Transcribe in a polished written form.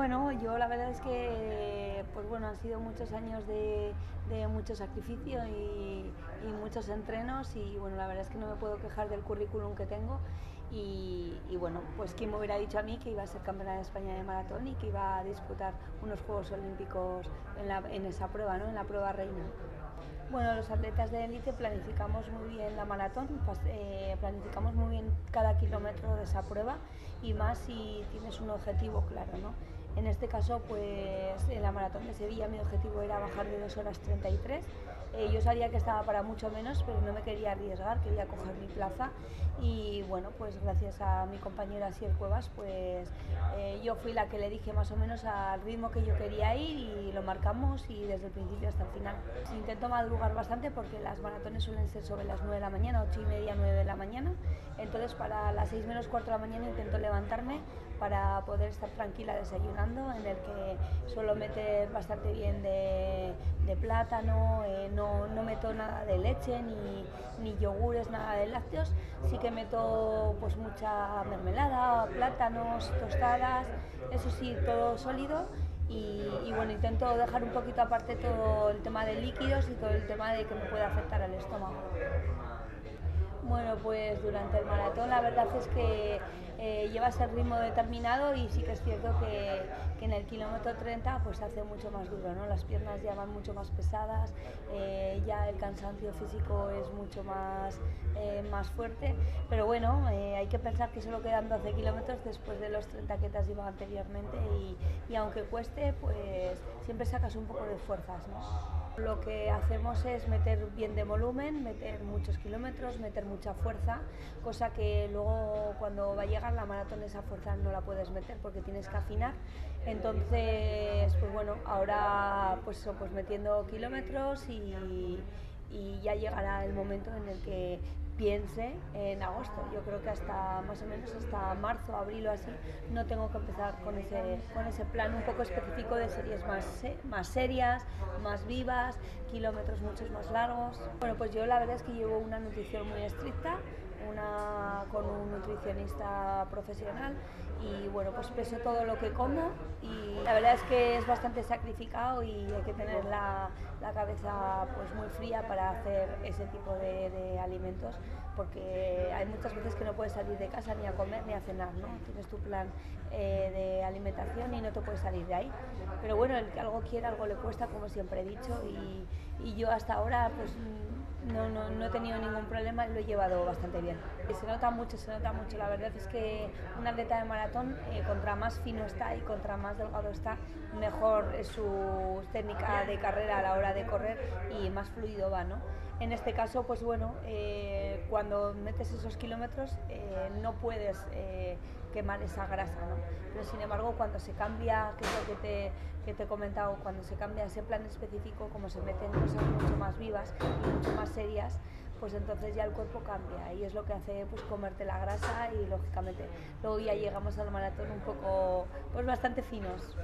Bueno, yo la verdad es que pues bueno, han sido muchos años de mucho sacrificio y muchos entrenos y bueno, la verdad es que no me puedo quejar del currículum que tengo y bueno, pues quién me hubiera dicho a mí que iba a ser campeona de España de maratón y que iba a disputar unos Juegos Olímpicos en esa prueba, ¿no? En la prueba reina. Bueno, los atletas de élite planificamos muy bien la maratón, planificamos muy bien cada kilómetro de esa prueba y más si tienes un objetivo claro, ¿no? En este caso, pues en la maratón de Sevilla mi objetivo era bajar de 2 horas 33. Yo sabía que estaba para mucho menos, pero no me quería arriesgar, quería coger mi plaza. Y bueno, pues gracias a mi compañero Asier Cuevas, pues yo fui la que le dije más o menos al ritmo que yo quería ir y lo marcamos y desde el principio hasta el final. Intento madrugar bastante porque las maratones suelen ser sobre las 9 de la mañana, 8 y media, 9 de la mañana. Entonces para las 6 menos cuarto de la mañana intento levantarme para poder estar tranquila desayunando, en el que suelo meter bastante bien de plátano, no meto nada de leche, ni yogures, nada de lácteos, sí que meto pues mucha mermelada, plátanos, tostadas, eso sí, todo sólido. Y bueno, intento dejar un poquito aparte todo el tema de líquidos y todo el tema de que me puede afectar al estómago. Bueno, pues durante el maratón la verdad es que llevas el ritmo determinado y sí que es cierto que en el kilómetro 30 pues hace mucho más duro, ¿no? Las piernas ya van mucho más pesadas, ya el cansancio físico es mucho más fuerte, pero bueno, hay que pensar que solo quedan 12 kilómetros después de los 30 que te has llevado anteriormente y aunque cueste, pues siempre sacas un poco de fuerzas, ¿no? Lo que hacemos es meter bien de volumen, meter muchos kilómetros, meter mucha fuerza, cosa que luego cuando va a llegar la maratón esa fuerza no la puedes meter porque tienes que afinar. Entonces, pues bueno, ahora pues eso, pues metiendo kilómetros y ya llegará el momento en el que piense en agosto. Yo creo que hasta más o menos hasta marzo, abril o así no tengo que empezar con ese plan un poco específico de series más serias, más vivas, kilómetros muchos más largos. Bueno, pues yo la verdad es que llevo una nutrición muy estricta, con un nutricionista profesional y bueno, pues peso todo lo que como y la verdad es que es bastante sacrificado y hay que tener la cabeza pues muy fría para hacer ese tipo de alimentos porque hay muchas veces que no puedes salir de casa ni a comer ni a cenar, ¿no? Tienes tu plan de alimentación y no te puedes salir de ahí. Pero bueno, el que algo quiere, algo le cuesta, como siempre he dicho y yo hasta ahora pues no he tenido ningún problema y lo he llevado bastante bien. Se nota mucho, la verdad es que un atleta de maratón, contra más fino está y contra más delgado está, mejor es su técnica de carrera a la hora de correr y más fluido va, ¿no? En este caso, pues bueno, cuando metes esos kilómetros no puedes quemar esa grasa, ¿no? Pero sin embargo, cuando se cambia, que es lo que te he comentado, cuando se cambia ese plan específico, como se meten cosas mucho más vivas y mucho más serias, pues entonces ya el cuerpo cambia y es lo que hace pues comerte la grasa y lógicamente luego ya llegamos al maratón un poco, pues bastante finos.